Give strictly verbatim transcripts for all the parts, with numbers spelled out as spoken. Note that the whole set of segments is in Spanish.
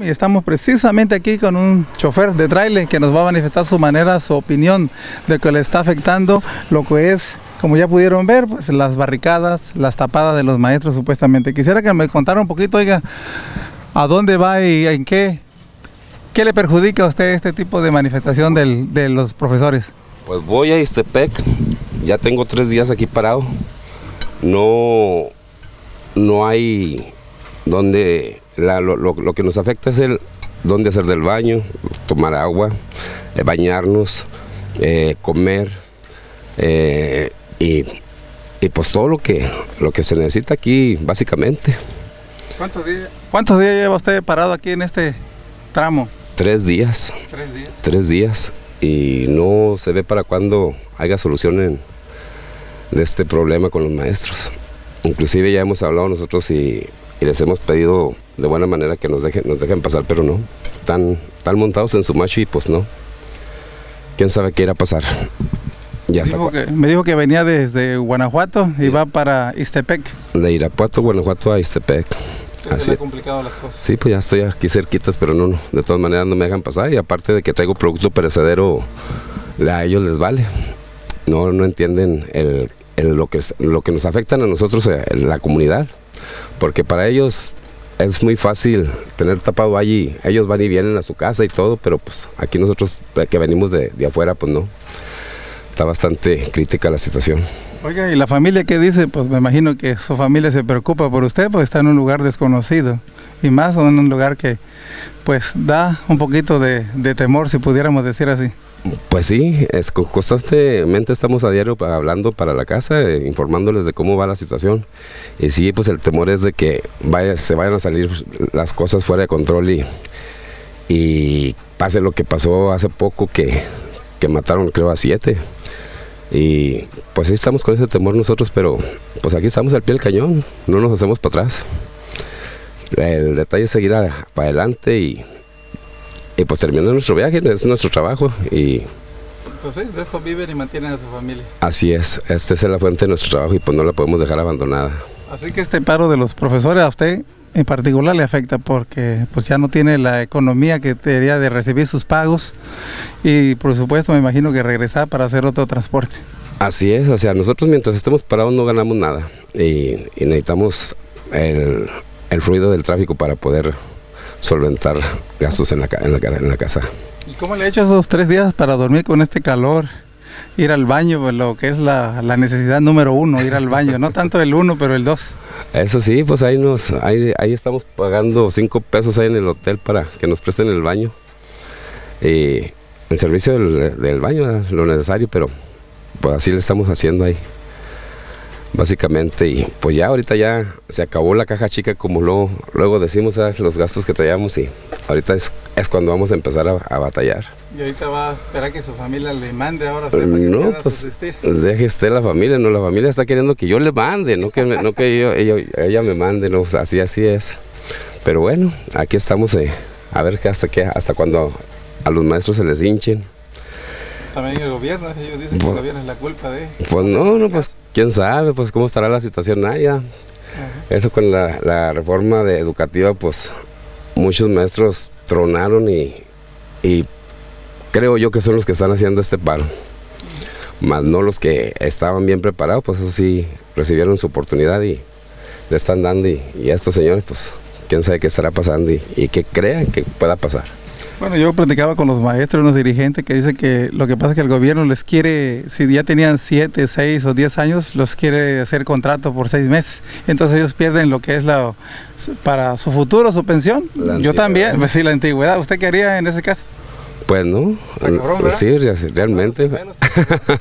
Y estamos precisamente aquí con un chofer de tráiler que nos va a manifestar su manera, su opinión de que le está afectando lo que es, como ya pudieron ver, pues las barricadas, las tapadas de los maestros supuestamente. Quisiera que me contara un poquito, oiga, ¿a dónde va y en qué, qué le perjudica a usted este tipo de manifestación del, de los profesores? Pues voy a Ixtepec, ya tengo tres días aquí parado, no, no hay donde... La, lo, lo, lo que nos afecta es el dónde hacer del baño, tomar agua, eh, bañarnos, eh, comer eh, y, y pues todo lo que, lo que se necesita aquí básicamente. ¿Cuántos días, cuántos días lleva usted parado aquí en este tramo? Tres días. Tres días. Tres días y no se ve para cuándo haya solución en, de este problema con los maestros. Inclusive ya hemos hablado nosotros y... y les hemos pedido de buena manera que nos dejen, nos dejen pasar, pero no. Están, están montados en su macho y pues no. ¿Quién sabe qué irá a pasar? Ya dijo que, me dijo que venía desde Guanajuato y sí. Va para Ixtepec. De Irapuato, Guanajuato a Ixtepec. Así es complicado las cosas. Sí, pues ya estoy aquí cerquitas, pero no, no. De todas maneras no me dejan pasar y aparte de que traigo producto perecedero, a ellos les vale. No, no entienden el, el, lo, que, lo que nos afectan a nosotros, la comunidad. Porque para ellos es muy fácil tener tapado allí, ellos van y vienen a su casa y todo, pero pues aquí nosotros que venimos de, de afuera, pues no, está bastante crítica la situación. Oiga, ¿y la familia qué dice? Pues me imagino que su familia se preocupa por usted, pues está en un lugar desconocido, y más en un lugar que pues da un poquito de, de temor, si pudiéramos decir así. Pues sí, es, constantemente estamos a diario hablando para la casa, eh, informándoles de cómo va la situación. Y sí, pues el temor es de que vaya, se vayan a salir las cosas fuera de control y, y pase lo que pasó hace poco que, que mataron creo a siete. Y pues sí estamos con ese temor nosotros, pero pues aquí estamos al pie del cañón, no nos hacemos para atrás. El detalle es seguir a, para adelante y... Y pues terminó nuestro viaje, es nuestro trabajo y... Pues sí, de esto viven y mantienen a su familia. Así es, esta es la fuente de nuestro trabajo y pues no la podemos dejar abandonada. Así que este paro de los profesores a usted en particular le afecta porque pues ya no tiene la economía que debería de recibir sus pagos y por supuesto me imagino que regresar para hacer otro transporte. Así es, o sea, nosotros mientras estemos parados no ganamos nada y, y necesitamos el, el fluido del tráfico para poder... solventar gastos en la, en, la, en la casa. ¿Y cómo le he hecho esos tres días para dormir con este calor? Ir al baño, lo que es la, la necesidad número uno, ir al baño, no tanto el uno, pero el dos. Eso sí, pues ahí, nos, ahí, ahí estamos pagando cinco pesos ahí en el hotel para que nos presten el baño. Y el servicio del, del baño es lo necesario, pero pues así le estamos haciendo ahí. Básicamente, y pues ya ahorita ya se acabó la caja chica, como lo, luego decimos, ¿sabes? Los gastos que traíamos y ahorita es, es cuando vamos a empezar a, a batallar. ¿Y ahorita va a esperar que su familia le mande ahora? Usted, no, pues deje usted la familia, no, la familia está queriendo que yo le mande, no que, me, no que yo, ella, ella me mande, no, así, así es. Pero bueno, aquí estamos eh, a ver que hasta, que, hasta cuando a los maestros se les hinchen. También el gobierno, ellos dicen que pues, el gobierno es la culpa de... Pues no, no, pues... ¿Quién sabe? Pues cómo estará la situación allá. Ajá. Eso con la, la reforma de educativa, pues muchos maestros tronaron y, y creo yo que son los que están haciendo este paro. Más no los que estaban bien preparados, pues eso sí, recibieron su oportunidad y le están dando. Y, y a estos señores, pues quién sabe qué estará pasando y, y que crean que pueda pasar. Bueno, yo platicaba con los maestros, unos dirigentes que dicen que lo que pasa es que el gobierno les quiere, si ya tenían siete, seis o diez años, los quiere hacer contrato por seis meses. Entonces ellos pierden lo que es la para su futuro, su pensión. Yo también, pues sí, la antigüedad. ¿Usted qué haría en ese caso? Pues no, cabrón, sí, realmente.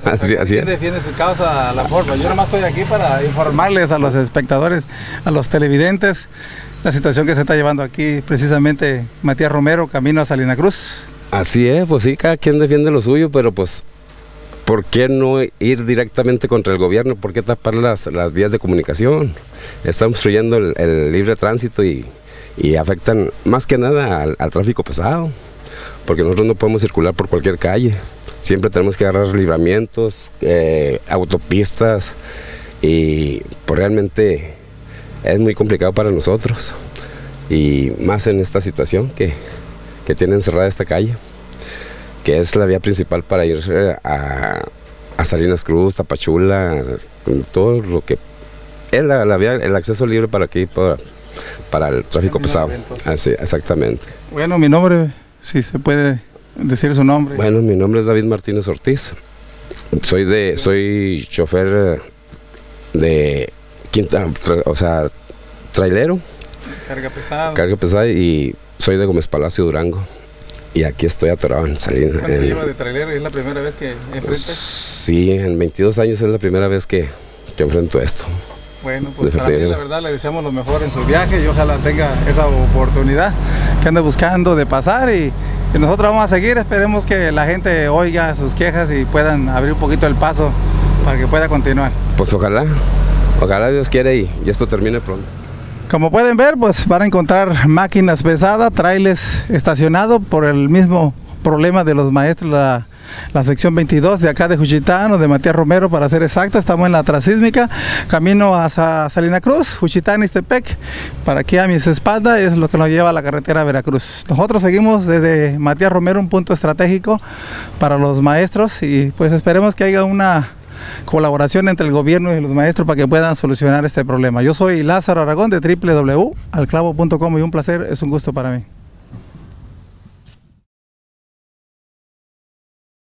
Así, así es. Defiende su causa a la forma. Yo nomás estoy aquí para informarles a los espectadores, a los televidentes, la situación que se está llevando aquí, precisamente Matías Romero, camino a Salina Cruz. Así es, pues sí, cada quien defiende lo suyo, pero pues, ¿por qué no ir directamente contra el gobierno? ¿Por qué tapar las, las vías de comunicación? Están obstruyendo el, el libre tránsito y, y afectan más que nada al, al tráfico pesado, porque nosotros no podemos circular por cualquier calle. Siempre tenemos que agarrar libramientos, eh, autopistas, y pues realmente... es muy complicado para nosotros. y más en esta situación que, que tienen cerrada esta calle, que es la vía principal para ir a, a Salinas Cruz, Tapachula, todo lo que es la, la vía, el acceso libre para aquí, para, para el tráfico pesado. Así, exactamente. Bueno, mi nombre, si se puede decir su nombre. Bueno, mi nombre es David Martínez Ortiz. Soy de, soy chofer de quinta, o sea, trailero. Carga pesada. Carga pesada y soy de Gómez Palacio, Durango. Y aquí estoy atorado en Salina. ¿Cuánto lleva de trailero? ¿Es la primera vez que enfrentas? Sí, en veintidós años es la primera vez que, que enfrento esto. Bueno, pues para mí, la verdad, le deseamos lo mejor en su viaje y ojalá tenga esa oportunidad que anda buscando de pasar y, y nosotros vamos a seguir. Esperemos que la gente oiga sus quejas y puedan abrir un poquito el paso para que pueda continuar. Pues ojalá, ojalá Dios quiere y, y esto termine pronto. Como pueden ver, pues van a encontrar máquinas pesadas, trailers estacionados por el mismo problema de los maestros, la, la sección veintidós de acá de Juchitán o de Matías Romero, para ser exacto. Estamos en la transísmica, camino hacia Salina Cruz, Juchitán, Ixtepec. Para aquí a mis espaldas es lo que nos lleva a la carretera a Veracruz. Nosotros seguimos desde Matías Romero, un punto estratégico para los maestros, y pues esperemos que haya una colaboración entre el gobierno y los maestros para que puedan solucionar este problema. Yo soy Lázaro Aragón de doble u doble u doble u punto alclavo punto com y un placer, es un gusto para mí.